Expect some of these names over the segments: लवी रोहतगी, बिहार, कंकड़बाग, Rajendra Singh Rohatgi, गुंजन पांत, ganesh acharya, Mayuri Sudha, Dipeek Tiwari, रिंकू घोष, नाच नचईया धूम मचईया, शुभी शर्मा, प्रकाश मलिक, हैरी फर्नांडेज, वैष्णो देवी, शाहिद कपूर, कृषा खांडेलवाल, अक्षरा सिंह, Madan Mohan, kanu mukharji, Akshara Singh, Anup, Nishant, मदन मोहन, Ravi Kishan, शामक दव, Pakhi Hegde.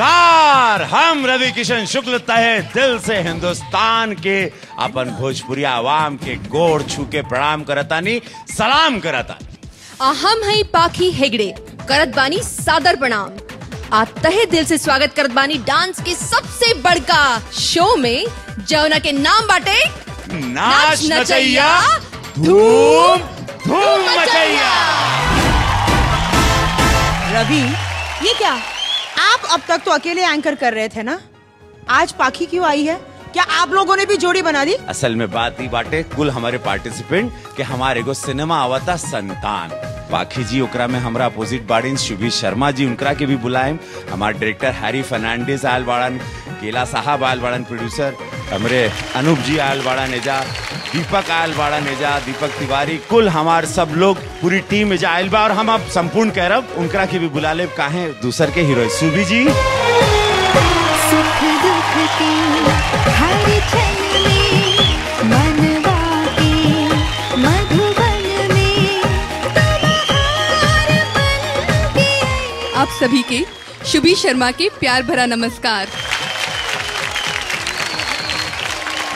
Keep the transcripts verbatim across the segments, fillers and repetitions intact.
नमस्कार, हम रवि किशन शुक्ल तहे दिल से हिंदुस्तान के अपन भोजपुरी आवाम के गोड़ छू के प्रणाम करतानी, सलाम करतानी। हम हैं पाखी हेगड़े, करत बानी सादर प्रणाम। आप तहे दिल से स्वागत करत बानी डांस के सबसे बड़का शो में, जौना के नाम बाटे नाच नचैया धूम धूम मचैया। रवि, ये क्या? आप अब तक तो अकेले एंकर कर रहे थे ना, आज पाखी क्यों आई है? क्या आप लोगों ने भी जोड़ी बना दी? असल में बात ही बाटे कुल हमारे पार्टिसिपेंट के हमारे को सिनेमा आवता संतान। पाखी जी ओकरा में हमरा अपोजिट बाड़ीन शुभी शर्मा जी, उनकरा के भी बुलाएं। हमारे डायरेक्टर हैरी फर्नांडेज आयल बाड़न, केला साहब आयल बाड़न प्रोड्यूसर, हमरे अनूप जी आयल बाड़न एजा, दीपक आयल बाड़न एजा, दीपक तिवारी, कुल हमार सब लोग पूरी टीम एजा आयल बा। और हम अब संपूर्ण कह रब उनकरा के भी बुला ले, काहे दूसर के हीरो शुभी जी। आप सभी के शुभी शर्मा के प्यार भरा नमस्कार।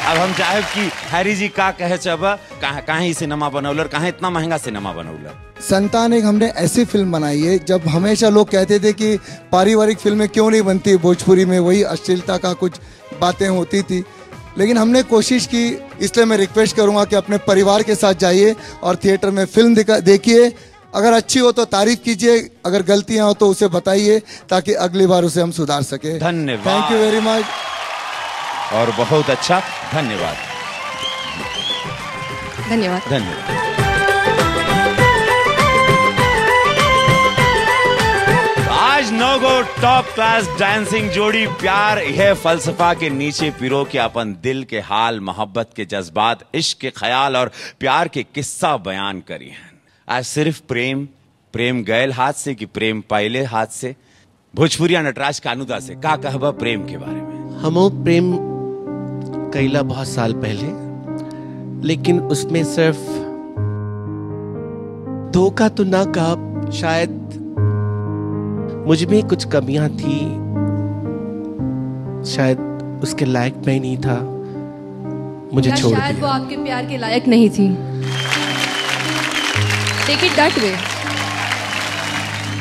अब हम चाहेब कि हैरी जी का कहे चाहबा, काहे ही सिनेमा बनौलर, काहे इतना महंगा सिनेमा बनौलर? संतान एक हमने ऐसी फिल्म बनाई है, जब हमेशा लोग कहते थे कि पारिवारिक फिल्में क्यों नहीं बनती भोजपुरी में, वही अश्लीलता का कुछ बातें होती थी, लेकिन हमने कोशिश की। इसलिए मैं रिक्वेस्ट करूंगा कि अपने परिवार के साथ जाइए और थिएटर में फिल्म देखिए। अगर अच्छी हो तो तारीफ कीजिए, अगर गलतियां हो तो उसे बताइए, ताकि अगली बार उसे हम सुधार सके। धन्यवाद, थैंक यू वेरी मच। और बहुत अच्छा, धन्यवाद धन्यवाद धन्यवाद। आज नौ गो टॉप क्लास डांसिंग जोड़ी प्यार है फलसफा के नीचे पिरो के अपन दिल के हाल, मोहब्बत के जज्बात, इश्क के ख्याल और प्यार के किस्सा बयान करी है। आज सिर्फ प्रेम, प्रेम गैल हाथ से कि प्रेम पहले हाथ से। भोजपुरिया नटराज कानूदा से का कहबा प्रेम के बारे में? हमो प्रेम कैला बहुत साल पहले, लेकिन उसमें सिर्फ धोखा तो ना कहा, शायद मुझ में कुछ कमियां थी, शायद उसके लायक मैं नहीं था, मुझे छोड़ दिया। शायद वो आपके प्यार के लायक नहीं थी। Take it that way.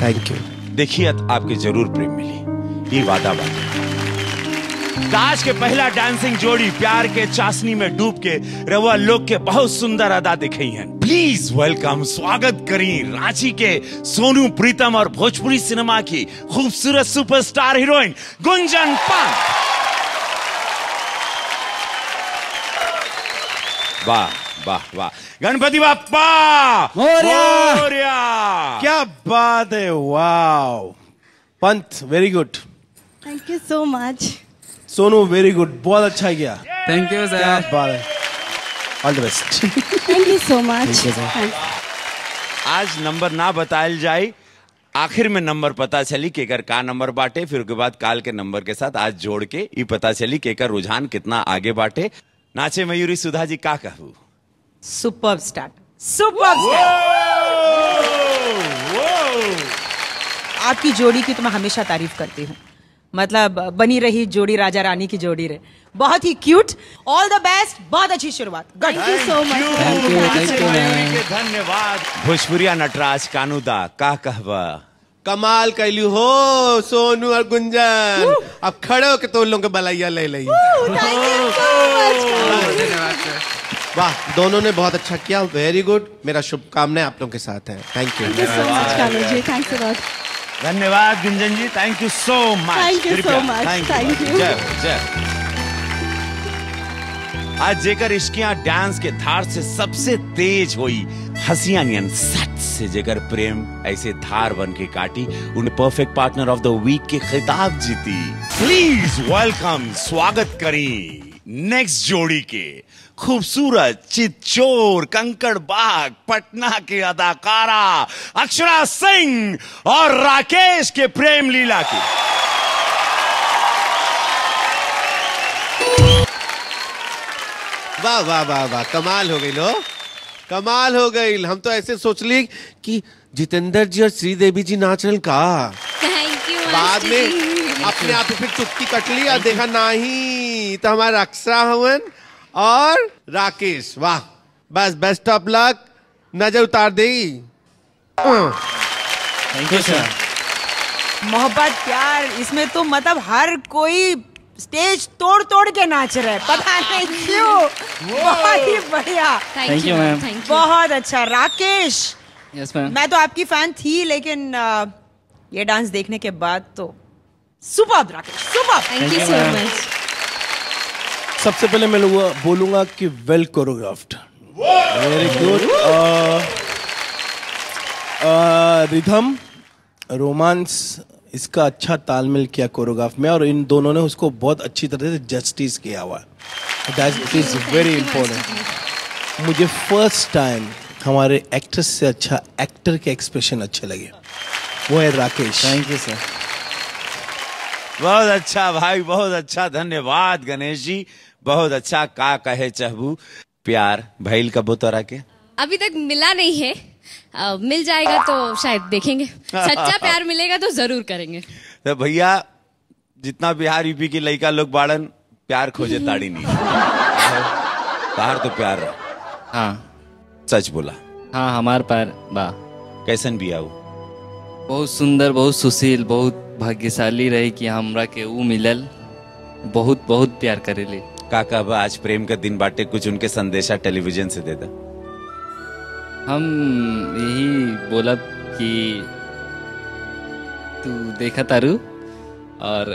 Thank you. देखिए आपके जरूर प्रेम मिली, ये वादा बात। काश के पहला डांसिंग जोड़ी प्यार के चाशनी में डूब के रवा लोग के बहुत सुंदर अदा दिखाई हैं। प्लीज वेलकम, स्वागत करें रांची के सोनू प्रीतम और भोजपुरी सिनेमा की खूबसूरत सुपरस्टार हीरोइन गुंजन पांत। वाह वाह वाह, गणपति बाप्पा मोरया मोरया, क्या बात है। Wow Pant, very good, thank you so much. Sonu, very good, बहुत अच्छा किया, थैंक यू सर, क्या बात है, all the best, thank you so much. आज नंबर ना बताएल जाए, आखिर में नंबर पता चली कि अगर का नंबर बाटे, फिर उसके बाद काल के नंबर के साथ आज जोड़ के ये पता चली कि अगर रुझान कितना आगे बाटे। नाचे मयूरी सुधा जी, का कहू? Super start, super start. आपकी जोड़ी की तो मैं हमेशा तारीफ करती हूँ, मतलब बनी रही जोड़ी राजा रानी की जोड़ी रहे, बहुत ही क्यूट, ऑल द बेस्ट, बहुत अच्छी शुरुआत। थैंक यू सो मच, धन्यवाद। भोजपुरिया नटराज कानूदा, का कहवा? कमाल कैलू हो सोनू और गुंजन, अब खड़े होके तो उन लोगों के बलाइया ले ली। वाह, दोनों ने बहुत अच्छा किया, वेरी गुड। मेरा शुभकामनाएं आप लोगों के साथ है, thank you so much Kanu ji, thanks a lot. धन्यवाद Gunjan ji, thank you so much, thank you so much, thank you. जय जय। आज जेकर इश्कियां डांस के धार से सबसे तेज हुई, हसियानियन सच से जेकर प्रेम ऐसे धार बन के काटी, उन perfect partner of the week के खिताब जीती। प्लीज वेलकम, स्वागत करें नेक्स्ट जोड़ी के खूबसूरत, चितचोर, कंकड़बाग, पटना के अदाकारा अक्षरा सिंह और राकेश के प्रेम लीला की। वाह वाह वाह वाह, कमाल हो गई लो, कमाल हो गई। हम तो ऐसे सोच ली कि जितेंद्र जी और श्रीदेवी जी नाच रहे का, बाद में अपने आप ही फिर चुटकी कट ली और देखा नहीं तो हमारा अक्षरा हवन और राकेश, वाह, बस बेस्ट ऑफ लक, नजर उतार देगी। Thank you sir. मोहब्बत प्यार इसमें तो मतलब हर कोई स्टेज तोड़ तोड़ के नाच रहे, पता नहीं क्यों। बहुत ही बढ़िया, थैंक यू मैम, बहुत अच्छा। राकेश, यस मैम, मैं तो आपकी फैन थी लेकिन ये डांस देखने के बाद तो superb Rakesh, superb. Thank you so much. सबसे पहले मैं बोलूंगा कि well choreographed, very good. Rhythm, romance, इसका अच्छा तालमेल किया कोरियोग्राफ में और इन दोनों ने उसको बहुत अच्छी तरह से जस्टिस किया हुआ। That is very important. मुझे फर्स्ट टाइम हमारे एक्ट्रेस से अच्छा एक्टर के एक्सप्रेशन अच्छे लगे, वो है राकेश। Thank you sir. बहुत अच्छा भाई, बहुत अच्छा, धन्यवाद गणेश जी, बहुत अच्छा। का कहे चहबू, प्यार भइल कबो तोरा के? अभी तक मिला नहीं है, आ, मिल जाएगा तो शायद देखेंगे, सच्चा प्यार मिलेगा तो जरूर करेंगे। तो भैया जितना बिहार यूपी के लड़का लोग बाड़न, प्यार खोजे ताड़ी नहीं तार तो प्यार रहा। हाँ सच बोला, हाँ हमार प्यार बा। कैसन भी आओ? बहुत सुंदर, बहुत सुशील, बहुत भाग्यशाली रहे कि हमरा के ऊ मिलल, बहुत बहुत प्यार करेले। काका बा, आज प्रेम का दिन बाटे, कुछ उनके संदेशा टेलीविजन से देता। हम यही बोला कि तू देखा तारू और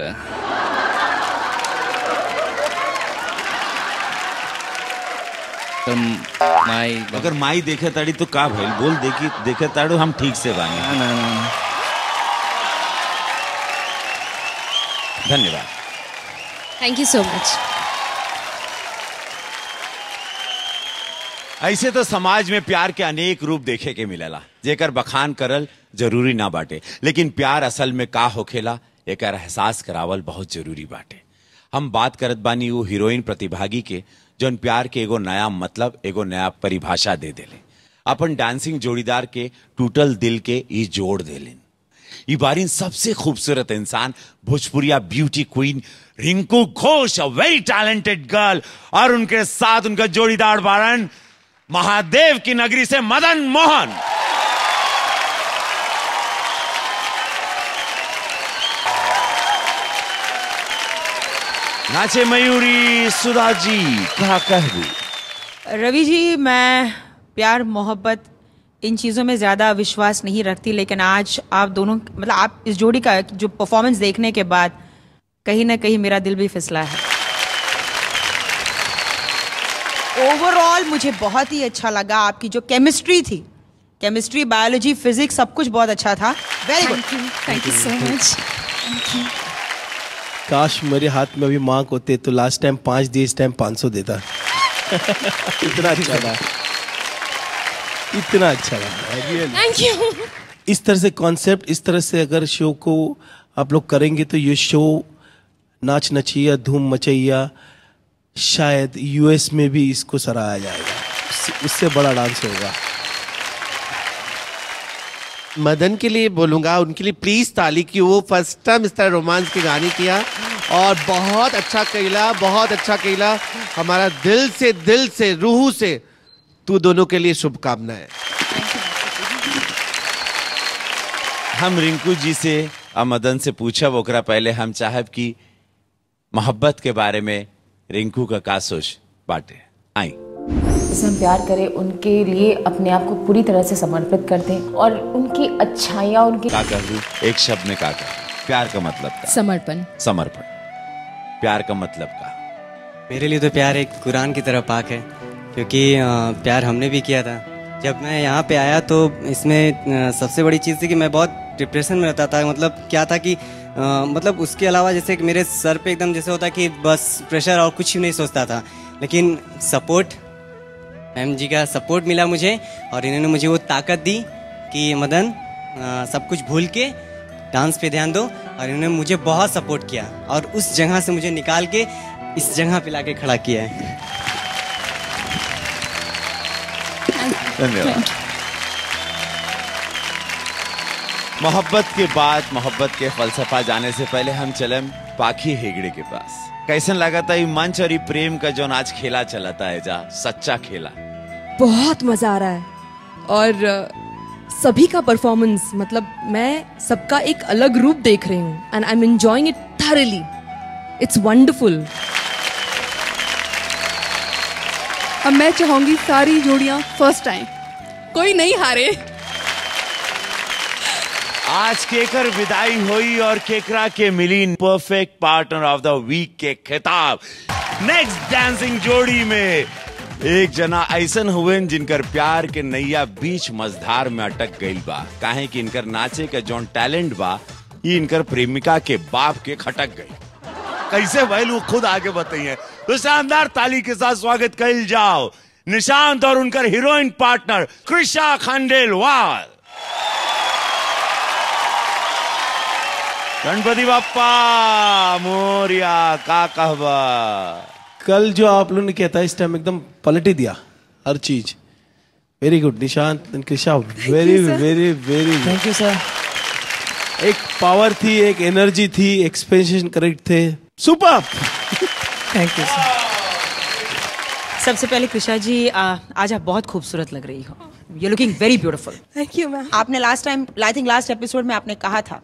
तुम माई, अगर माई देखे ताड़ी तो का भाई बोल, देखी देखे ताड़ू हम ठीक से बानी। धन्यवाद, थैंक यू सो मच। ऐसे तो समाज में प्यार के अनेक रूप देखे के मिलेला, जेकर बखान करल जरूरी ना बाटे, लेकिन प्यार असल में का होखेला एकर एहसास करावल बहुत जरूरी बाटे। हम बात करत बानी वो हीरोइन प्रतिभागी के जौन प्यार के एगो नया मतलब, एगो नया परिभाषा दे देले, अपन डांसिंग जोड़ीदार के टूटल दिल के ई जोड़ देलेन। ई बारिन सबसे खूबसूरत इंसान भोजपुरिया beauty queen रिंकू घोष, a very talented girl, और उनके साथ उनका जोड़ीदार बारन महादेव की नगरी से मदन मोहन। नाचे मयूरी सुधा जी, क्या कहूं? रवि जी, मैं प्यार मोहब्बत इन चीज़ों में ज़्यादा विश्वास नहीं रखती, लेकिन आज आप दोनों मतलब आप इस जोड़ी का जो परफॉर्मेंस देखने के बाद कहीं ना कहीं मेरा दिल भी फिसला है। ओवरऑल मुझे बहुत ही अच्छा लगा, आपकी जो केमिस्ट्री थी, केमिस्ट्री, बायोलॉजी, फिजिक्स, सब कुछ बहुत अच्छा था। Very good, thank you so much. काश मेरे हाथ में भी मार्क होते तो लास्ट टाइम पाँच दिए, इस टाइम पाँच सौ देता। इतना अच्छा था, इतना अच्छा था। Thank you. इस तरह से कॉन्सेप्ट, इस तरह से अगर शो को आप लोग करेंगे तो ये शो नाच नचिया धूम मचैया शायद यूएस में भी इसको सराहा जाएगा, उससे बड़ा डांस होगा। मदन के लिए बोलूँगा, उनके लिए प्लीज़ ताली, कि वो फर्स्ट टाइम इस तरह रोमांस के गाने किया और बहुत अच्छा केला, बहुत अच्छा केला। हमारा दिल से, दिल से, रूह से तू दोनों के लिए शुभकामनाएं। हम रिंकू जी से और मदन से पूछब, ओकरा पहले हम चाहब कि मोहब्बत के बारे में रिंकू का का सोच बाटे आई। जिसमें हम प्यार करें, उनके लिए अपने आप को पूरी तरह से समर्पित करते हैं और उनकी अच्छाइयाँ, उनकी का कहूं, एक शब्द में का कहूं, प्यार का मतलब का समर्पण, समर्पण प्यार का मतलब का। मेरे लिए तो प्यार एक कुरान की तरह पाक है, क्योंकि प्यार हमने भी किया था। जब मैं यहाँ पे आया तो इसमें सबसे बड़ी चीज़ थी कि मैं बहुत डिप्रेशन में रहता था। मतलब क्या था कि आ, मतलब उसके अलावा जैसे कि मेरे सर पे एकदम जैसे होता कि बस प्रेशर और कुछ ही नहीं सोचता था, लेकिन सपोर्ट, मैम जी का सपोर्ट मिला मुझे और इन्होंने मुझे वो ताकत दी कि मदन आ, सब कुछ भूल के डांस पे ध्यान दो, और इन्होंने मुझे बहुत सपोर्ट किया और उस जगह से मुझे निकाल के इस जगह पे लाके खड़ा किया है। धन्यवाद। मोहब्बत के बाद, मोहब्बत के फलसफा जाने से पहले हम चले पाखी हेगड़े के पास। कैसन लगा था ये मंच और ये प्रेम का जो आज खेला चलाता है, जा सच्चा खेला। बहुत मजा आ रहा है और सभी का परफॉर्मेंस, मतलब मैं सबका एक अलग रूप देख रही हूँ and I am enjoying it thoroughly. It's wonderful. अब मैं चाहूंगी सारी जोड़ियां फर्स्ट टाइम, कोई नहीं हारे। आज केकर विदाई हुई और केकरा के मिली perfect partner of the week के खिताब। नेक्स्ट डांसिंग जोड़ी में एक जना ऐसन हुए जिनकर प्यार के नैया बीच मझधार में अटक गई बा, काहे कि इनकर नाचे का जौन टैलेंट बा ये इनकर प्रेमिका के बाप के खटक गई। कैसे भाई लोग खुद आगे बताइए। तो शानदार ताली के साथ स्वागत कर जाओ निशांत और उनकर हीरोइन पार्टनर कृषा खांडेलवाल। गणपति बाप्पा मोरिया का कहवा। कल जो आप लोगों ने किया था इस टाइम एकदम पलटी दिया हर चीज। Very good Nishant and Krisha, very very very thank you sir. एक पावर थी, एक एनर्जी थी, एक्सपेंशन करेक्ट थे, सुपर। Thank you sir. सबसे पहले कृषा जी आ, आज आप बहुत खूबसूरत लग रही हो। You looking very beautiful. Thank you ma'am. आपने last time I think last episode में आपने कहा था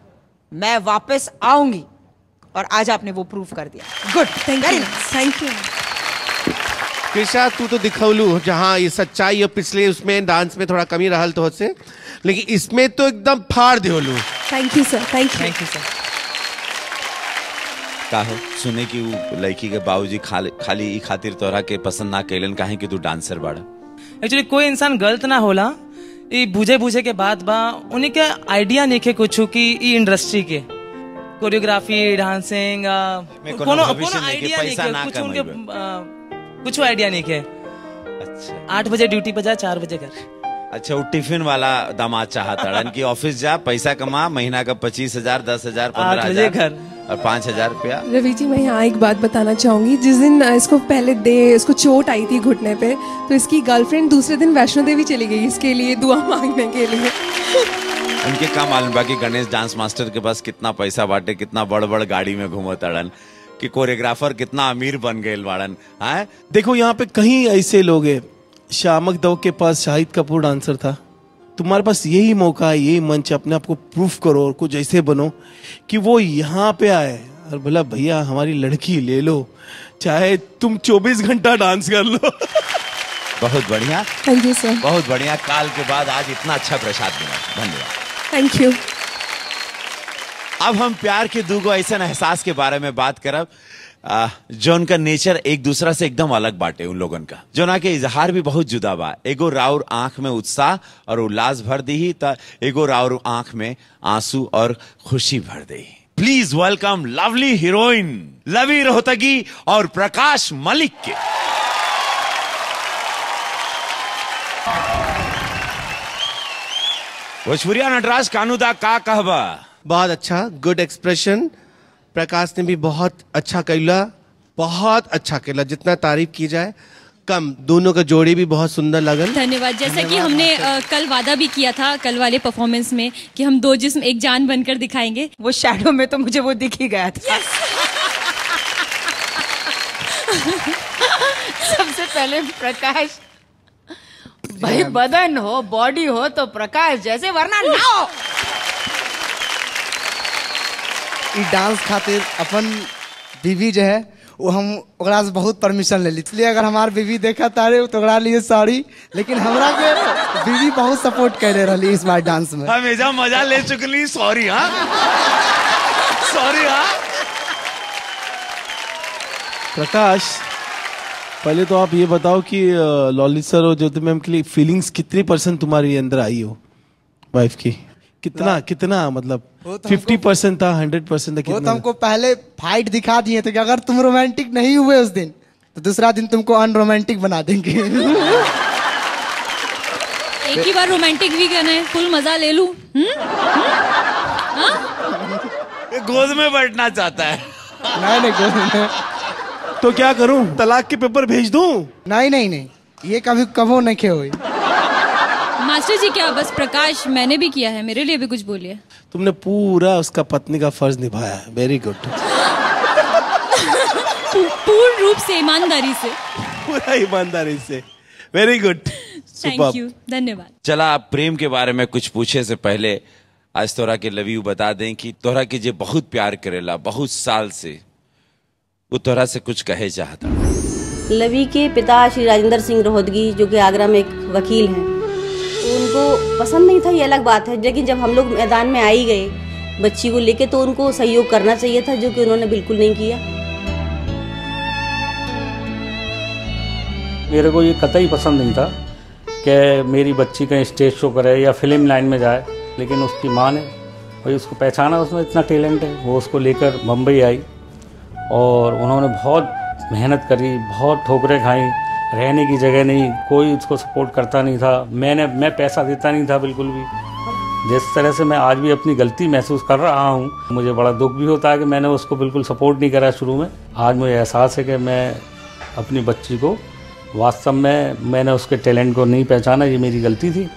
मैं वापस आऊंगी और आज आपने वो प्रूफ कर दिया। Good, thank you thank you. Krisha तू तो दिखौलू, जहाँ ये सच्चाई और पिछले उसमें डांस में थोड़ा कमी रहा तो से, लेकिन इसमें तो एकदम फाड़ देलू। Thank you sir. Thank you you sir. काहो सुने कि वो लड़की के बाबूजी खाली खाली खातिर तोरा के पसंद ना कैलन, काहे कि तू डांसर बाड़ा। एक्चुअली कोई इंसान गलत ना होला, ये बुझे बुझे के बाद बा उन्हीं के आइडिया नहीं के कुछ की ये इंडस्ट्री के कोरियोग्राफी डांसिंग कोनो कोनो आइडिया नहीं के, कुछ उनके कुछ आइडिया नहीं के। अच्छा आठ बजे ड्यूटी पे जा, चार बजे घर। अच्छा वो टिफिन वाला दामाद चाहता कि ऑफिस जा पैसा कमा, महीना का पच्चीस हजार दस हजार पंद्रह हजार घर और पाँच हजार रुपया। रवि जी मैं यहाँ एक बात बताना चाहूंगी, जिस दिन इसको पहले दे इसको चोट आई थी घुटने पे, तो इसकी गर्लफ्रेंड दूसरे दिन वैष्णो देवी चली गई इसके लिए दुआ मांगने के लिए। उनके काम मालूम बाकी गणेश डांस मास्टर के पास कितना पैसा बाटे, कितना बड़ बड़ गाड़ी में घूमो तड़न, कि कोरियोग्राफर कितना अमीर बन गए वाड़न। हाँ देखो यहाँ पे कहीं ऐसे लोग है, शामक दव के पास शाहिद कपूर डांसर था। तुम्हारे पास यही मौका है, यही मंच, अपने आप को प्रूफ करो और कुछ ऐसे बनो कि वो यहाँ पे आए और बोला भैया हमारी लड़की ले लो, चाहे तुम चौबीस घंटा डांस कर लो। बहुत बढ़िया, थैंक यू सर। बहुत बढ़िया, काल के बाद आज इतना अच्छा प्रसाद मिला, धन्यवाद। Thank you. अब हम प्यार के दूगो ऐसा एहसास के बारे में बात करब जो उनका नेचर एक दूसरा से एकदम अलग बाटे उन लोगन का, जो ना के इजहार भी बहुत जुदा बा। एगो राउर आंख में उत्साह और उल्लास भर दी, त एगो राउर आंख में आंसू और खुशी भर दी। प्लीज वेलकम लवली हीरोइन लवी रोहतगी और प्रकाश मलिक के। भोजपुरिया नटराज कानूदा का कहबा। बहुत अच्छा, गुड एक्सप्रेशन। प्रकाश ने भी बहुत अच्छा कैला, बहुत अच्छा कैला, जितना तारीफ की जाए कम। दोनों का जोड़ी भी बहुत सुंदर लगन, धन्यवाद। जैसा कि हमने आ, कल वादा भी किया था कल वाले परफॉर्मेंस में कि हम दो जिस्म एक जान बनकर दिखाएंगे। वो शैडो में तो मुझे वो दिख ही गया था। yes! सबसे पहले प्रकाश भाई, बदन हो बॉडी हो तो प्रकाश जैसे, वरना ना हो। डांस खातिर अपन बीवी जो है वो हम ओकरा से बहुत परमिशन ले ली, इसलिए अगर हमार बीवी देखा तारे तो ओकरा लिए सॉरी, लेकिन हमरा के बीवी बहुत सपोर्ट कर रही इस बार डांस में। हमेशा मजा ले चुकली, सॉरी। हाँ सॉरी। हाँ प्रकाश पहले तो आप ये बताओ कि लॉली सर और ज्योति मैम के लिए फीलिंग्स कितनी परसेंट तुम्हारे अंदर आई हो वाइफ की? कितना कितना मतलब फिफ्टी परसेंट था, हंड्रेड परसेंट था, कितना? वो तो हमको पहले फाइट दिखा दिए थे कि अगर तुम रोमांटिक नहीं हुए उस दिन तो दूसरा दिन तुमको अनरोमांटिक बना देंगे। एक ही बार रोमांटिक भी करना है, फुल मजा ले लूं। गोद में बैठना चाहता है। नहीं नहीं गोद में तो क्या करूं, तलाक के पेपर भेज दूं? नहीं नहीं नहीं, ये कभी कबो नहीं हुई। मास्टर जी क्या बस प्रकाश मैंने भी किया है, मेरे लिए भी कुछ बोलिए। तुमने पूरा उसका पत्नी का फर्ज निभाया है, वेरी गुड। पूर्ण रूप से ईमानदारी से, पूरा ईमानदारी से, वेरी गुड, थैंक यू, धन्यवाद। चला आप प्रेम के बारे में कुछ पूछे से पहले आज तोहरा के लव यू बता दें कि तोहरा के जे बहुत प्यार करेला बहुत साल से, वो तोहरा से कुछ कहे चाहता। लवी के पिता श्री राजेंद्र सिंह रोहतगी जो कि आगरा में एक वकील हैं, उनको पसंद नहीं था, ये अलग बात है, लेकिन जब हम लोग मैदान में आई गए बच्ची को लेके तो उनको सहयोग करना चाहिए था, जो कि उन्होंने बिल्कुल नहीं किया। मेरे को ये कतई पसंद नहीं था कि मेरी बच्ची कहीं स्टेज शो करे या फिल्म लाइन में जाए, लेकिन उसकी माँ ने भाई उसको पहचाना, उसमें इतना टैलेंट है, वो उसको लेकर मुंबई आई और उन्होंने बहुत मेहनत करी, बहुत ठोकरें खाई, रहने की जगह नहीं, कोई उसको सपोर्ट करता नहीं था, मैंने मैं पैसा देता नहीं था बिल्कुल भी। जिस तरह से मैं आज भी अपनी गलती महसूस कर रहा हूँ, मुझे बड़ा दुख भी होता है कि मैंने उसको बिल्कुल सपोर्ट नहीं करा शुरू में। आज मुझे एहसास है कि मैं अपनी बच्ची को वास्तव में मैंने उसके टैलेंट को नहीं पहचाना, ये मेरी गलती थी।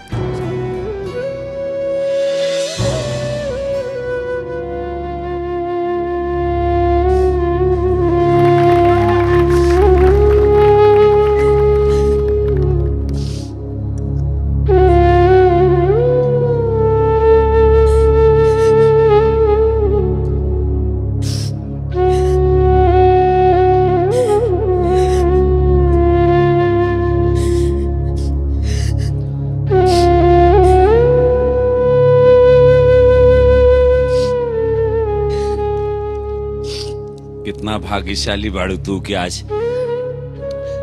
भाग्यशाली बाड़ू तू के आज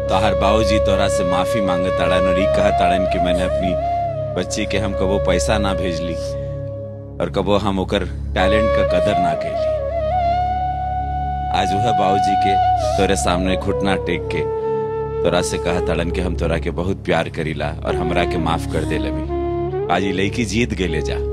तोहर बाबूजी तोरा से माफी मांगे ताड़न और कहा ताड़न कि मैंने अपनी बच्ची के हम कबो पैसा ना भेज ली और कबो हम ओकर टैलेंट का कदर ना कैली। आज वह बाबूजी के तोरे सामने घुटना टेक के तोरा से कहा ताड़न कि हम तोरा के बहुत प्यार करीला और हमरा के माफ कर दे लबी। आज ये लड़की जीत गए ले जा।